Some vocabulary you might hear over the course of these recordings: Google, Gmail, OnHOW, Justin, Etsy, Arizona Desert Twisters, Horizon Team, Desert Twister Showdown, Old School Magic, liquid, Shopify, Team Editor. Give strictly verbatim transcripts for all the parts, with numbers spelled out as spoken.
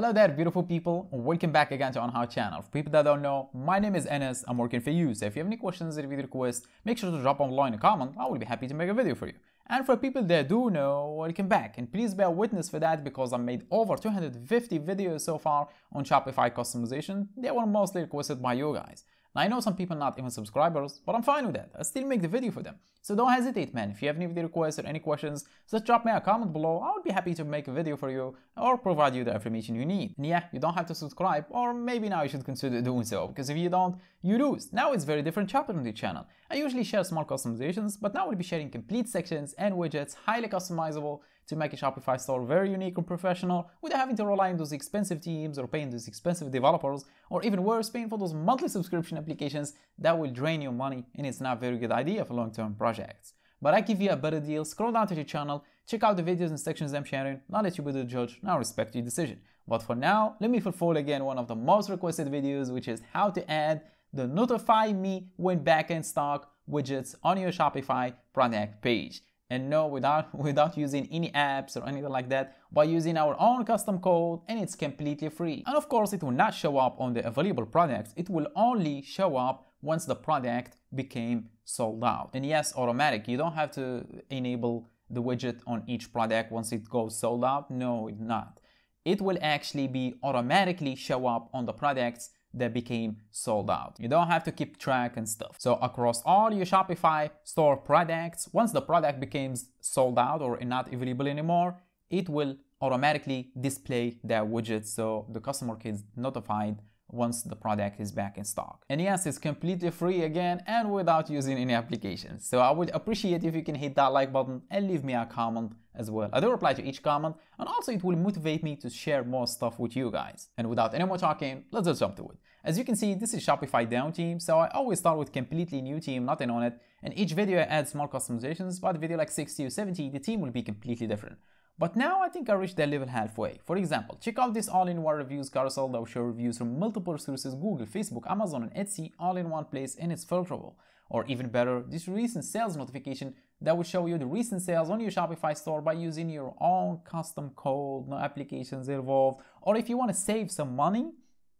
Hello there, beautiful people. Welcome back again to On How channel. For people that don't know, my name is Enes. I'm working for you. So if you have any questions or video requests, make sure to drop online a comment. I will be happy to make a video for you. And for people that do know, welcome back. And please bear witness for that because I made over two hundred fifty videos so far on Shopify customization. They were mostly requested by you guys. I know some people not even subscribers, but I'm fine with that. I still make the video for them. So don't hesitate, man. If you have any video requests or any questions, just drop me a comment below. I would be happy to make a video for you or provide you the information you need. And yeah, you don't have to subscribe, or maybe now you should consider doing so, because if you don't, you lose. Now it's very different chapter on the channel. I usually share small customizations, but now I'll be sharing complete sections and widgets, highly customizable, to make a Shopify store very unique and professional without having to rely on those expensive teams or paying those expensive developers, or even worse, paying for those monthly subscription applications that will drain your money, and it's not a very good idea for long-term projects. But I give you a better deal. Scroll down to the channel, check out the videos and sections I'm sharing. I'll let you be the judge, and I'll respect your decision. But for now, let me fulfill again one of the most requested videos, which is how to add the notify me when back in stock widgets on your Shopify product page. And no, without without using any apps or anything like that, by using our own custom code, and it's completely free. And of course, it will not show up on the available products. It will only show up once the product became sold out. And yes, automatic. You don't have to enable the widget on each product once it goes sold out. No, it's not. It will actually be automatically show up on the products that became sold out. You don't have to keep track and stuff. So across all your Shopify store products, once the product becomes sold out or not available anymore, it will automatically display that widget so the customer gets notified once the product is back in stock. And yes, it's completely free again and without using any applications. So I would appreciate if you can hit that like button and leave me a comment as well. I do reply to each comment, and also it will motivate me to share more stuff with you guys. And without any more talking, let's just jump to it. As you can see, this is Shopify Dawn team, so I always start with completely new team, nothing on it. And each video I add small customizations, but video like sixty or seventy, the team will be completely different. But now I think I reached that level halfway. For example, check out this all-in-one reviews carousel that will show reviews from multiple sources, Google, Facebook, Amazon, and Etsy, all in one place, and it's filterable. Or even better, this recent sales notification that will show you the recent sales on your Shopify store by using your own custom code, no applications involved. Or if you want to save some money,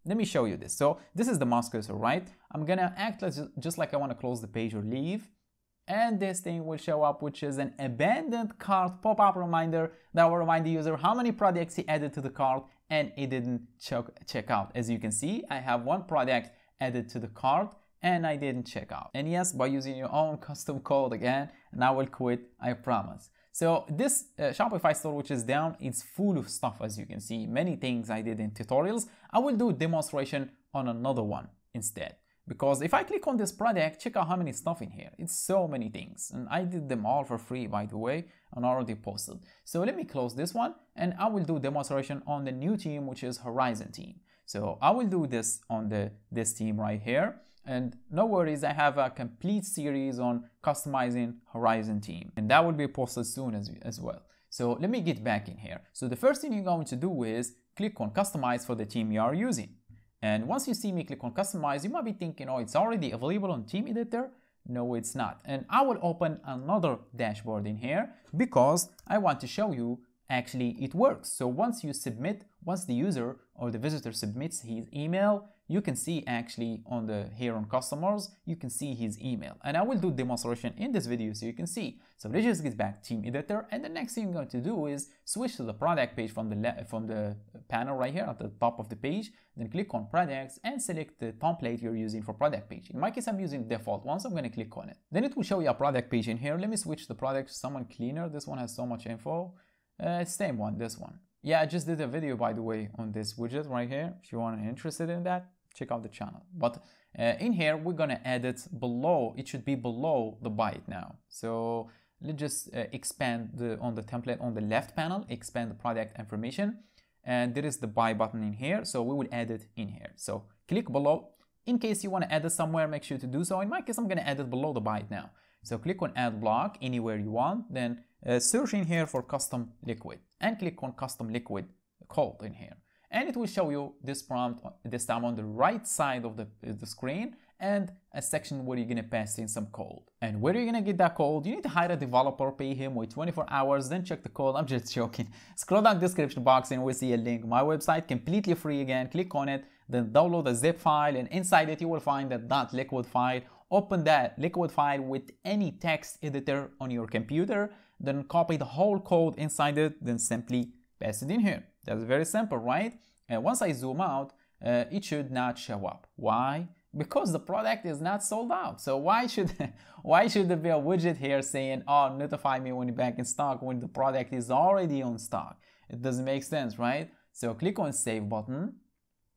let me show you this. So this is the mouse cursor, right? I'm gonna act like, just like I want to close the page or leave. And this thing will show up, which is an abandoned cart pop-up reminder that will remind the user how many products he added to the cart and he didn't check, check out. As you can see, I have one product added to the cart and I didn't check out. And yes, by using your own custom code again, and I will quit, I promise. So this uh, Shopify store, which is down, it's full of stuff, as you can see. Many things I did in tutorials. I will do a demonstration on another one instead. Because if I click on this product, check out how many stuff in here. It's so many things. And I did them all for free, by the way, and already posted. So let me close this one and I will do demonstration on the new team, which is Horizon team. So I will do this on the this team right here. And no worries, I have a complete series on customizing Horizon team. And that will be posted soon as, as well. So let me get back in here. So the first thing you're going to do is click on customize for the team you are using. And once you see me click on customize, you might be thinking, oh, it's already available on Team Editor. No, it's not. And I will open another dashboard in here because I want to show you actually it works. So once you submit, once the user or the visitor submits his email, you can see actually on the here on customers, you can see his email. And I will do demonstration in this video so you can see. So let's just get back Team Editor. And the next thing you're going to do is switch to the product page from the left, from the panel right here at the top of the page. Then click on products and select the template you're using for product page. In my case, I'm using default ones. I'm going to click on it. Then it will show you a product page in here. Let me switch the product to someone cleaner. This one has so much info. Uh, same one, this one. Yeah, I just did a video, by the way, on this widget right here. If you are interested in that, check out the channel. But uh, in here, we're going to edit below. It should be below the buy it now. So let's just uh, expand the, on the template on the left panel, expand the product information. And there is the buy button in here. So we will edit in here. So click below. In case you want to edit somewhere, make sure to do so. In my case, I'm going to edit below the buy it now. So click on add block anywhere you want. Then Uh, search in here for custom liquid and click on custom liquid code in here, and it will show you this prompt this time on the right side of the, uh, the screen, and a section where you're gonna pass in some code. And where you're gonna get that code, you need to hire a developer, pay him, wait twenty-four hours, then check the code. I'm just joking. Scroll down description box and we'll see a link. My website, completely free again. Click on it, then download a zip file, and inside it you will find that .liquid file. Open that liquid file with any text editor on your computer, then copy the whole code inside it, then simply paste it in here. That's very simple, right? And once I zoom out, uh, it should not show up. Why? Because the product is not sold out. So why should why should there be a widget here saying, oh, notify me when you're back in stock, when the product is already on stock? It doesn't make sense, right? So click on save button.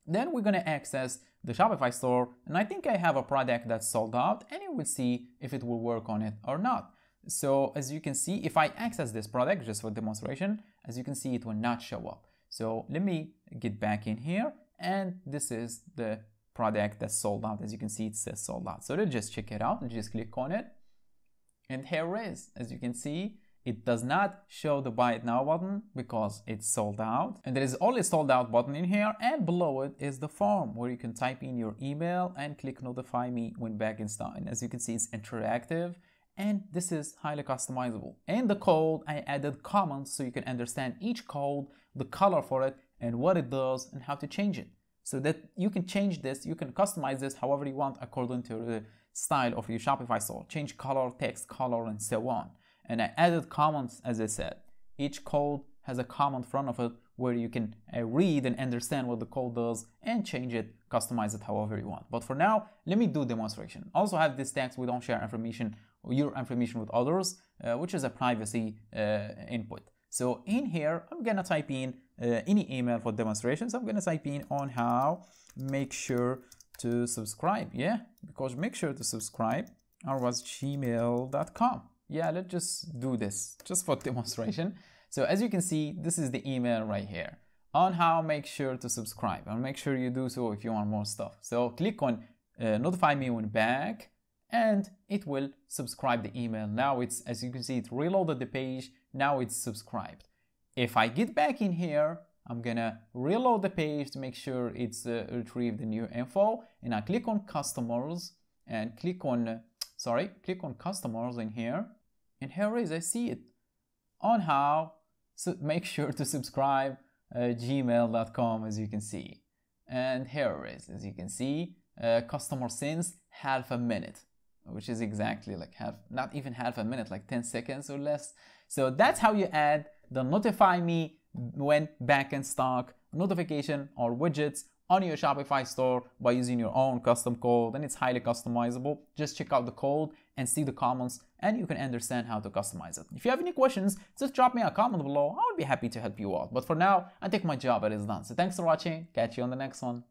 Then we're gonna access the Shopify store, and I think I have a product that's sold out, and it will see if it will work on it or not. So as you can see, if I access this product just for demonstration, as you can see, it will not show up. So let me get back in here, and this is the product that's sold out. As you can see, it says sold out. So let's just check it out and just click on it. And here it is. As you can see, it does not show the buy it now button because it's sold out, and there is only sold out button in here, and below it is the form where you can type in your email and click notify me when back in stock. And as you can see, it's interactive, and this is highly customizable. In the code, I added comments so you can understand each code, the color for it, and what it does, and how to change it, so that you can change this, you can customize this however you want according to the style of your Shopify store. Change color, text color, and so on. And I added comments, as I said. Each code has a comment in front of it where you can uh, read and understand what the code does and change it, customize it however you want. But for now, let me do demonstration. Also have this text, we don't share information, your information with others, uh, which is a privacy uh, input. So in here, I'm gonna type in uh, any email for demonstrations. I'm gonna type in on how make sure to subscribe. Yeah, because make sure to subscribe, otherwise gmail dot com. Yeah, let's just do this just for demonstration. So as you can see, this is the email right here on how make sure to subscribe, and make sure you do so if you want more stuff. So click on uh, notify me when back, and it will subscribe the email. Now it's, as you can see, it reloaded the page. Now it's subscribed. If I get back in here, I'm gonna reload the page to make sure it's uh, retrieved the new info, and I click on customers and click on uh, sorry click on customers in here. And here is, I see it, on how, so make sure to subscribe, uh, gmail dot com, as you can see. And here it is, as you can see, uh, customer since half a minute, which is exactly like half, not even half a minute, like ten seconds or less. So that's how you add the notify me when back in stock notification or widgets on your Shopify store by using your own custom code, and it's highly customizable. Just check out the code and see the comments, and you can understand how to customize it. If you have any questions, just drop me a comment below. I would be happy to help you out. But for now, I think my job is done. So thanks for watching. Catch you on the next one.